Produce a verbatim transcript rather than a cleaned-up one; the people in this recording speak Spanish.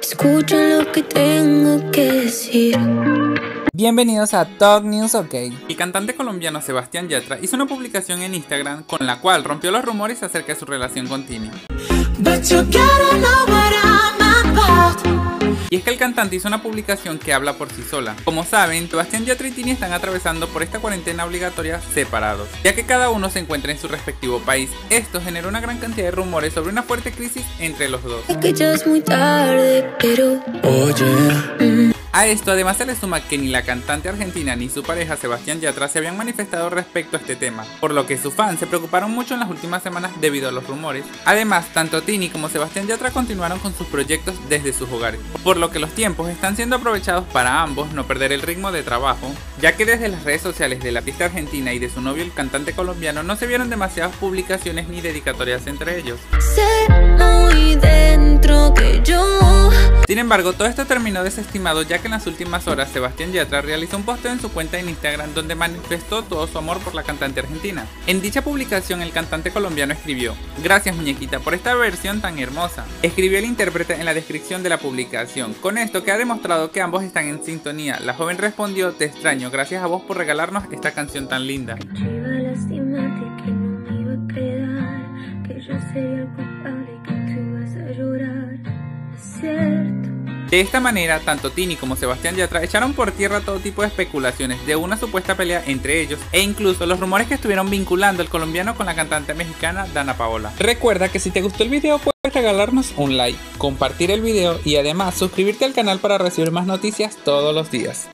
Escucha lo que tengo que decir. Bienvenidos a Talk News OK. El cantante colombiano Sebastián Yatra hizo una publicación en Instagram con la cual rompió los rumores acerca de su relación con Tini. Y es que el cantante hizo una publicación que habla por sí sola. Como saben, Sebastián Yatra y Tini están atravesando por esta cuarentena obligatoria separados, ya que cada uno se encuentra en su respectivo país. Esto generó una gran cantidad de rumores sobre una fuerte crisis entre los dos. Es que ya es muy tarde, pero... Oye... Mm. A esto además se le suma que ni la cantante argentina ni su pareja Sebastián Yatra se habían manifestado respecto a este tema, por lo que sus fans se preocuparon mucho en las últimas semanas debido a los rumores. Además, tanto Tini como Sebastián Yatra continuaron con sus proyectos desde sus hogares, por lo que los tiempos están siendo aprovechados para ambos no perder el ritmo de trabajo, ya que desde las redes sociales de la artista argentina y de su novio el cantante colombiano no se vieron demasiadas publicaciones ni dedicatorias entre ellos. Sé muy dentro que yo... Sin embargo, todo esto terminó desestimado, ya que en las últimas horas Sebastián Yatra realizó un posteo en su cuenta en Instagram donde manifestó todo su amor por la cantante argentina. En dicha publicación el cantante colombiano escribió: "Gracias muñequita por esta versión tan hermosa", escribió el intérprete en la descripción de la publicación. Con esto queda demostrado que ambos están en sintonía. La joven respondió: "Te extraño, gracias a vos por regalarnos esta canción tan linda". De esta manera, tanto Tini como Sebastián Yatra echaron por tierra todo tipo de especulaciones de una supuesta pelea entre ellos e incluso los rumores que estuvieron vinculando el colombiano con la cantante mexicana Dana Paola. Recuerda que si te gustó el video puedes regalarnos un like, compartir el video y además suscribirte al canal para recibir más noticias todos los días.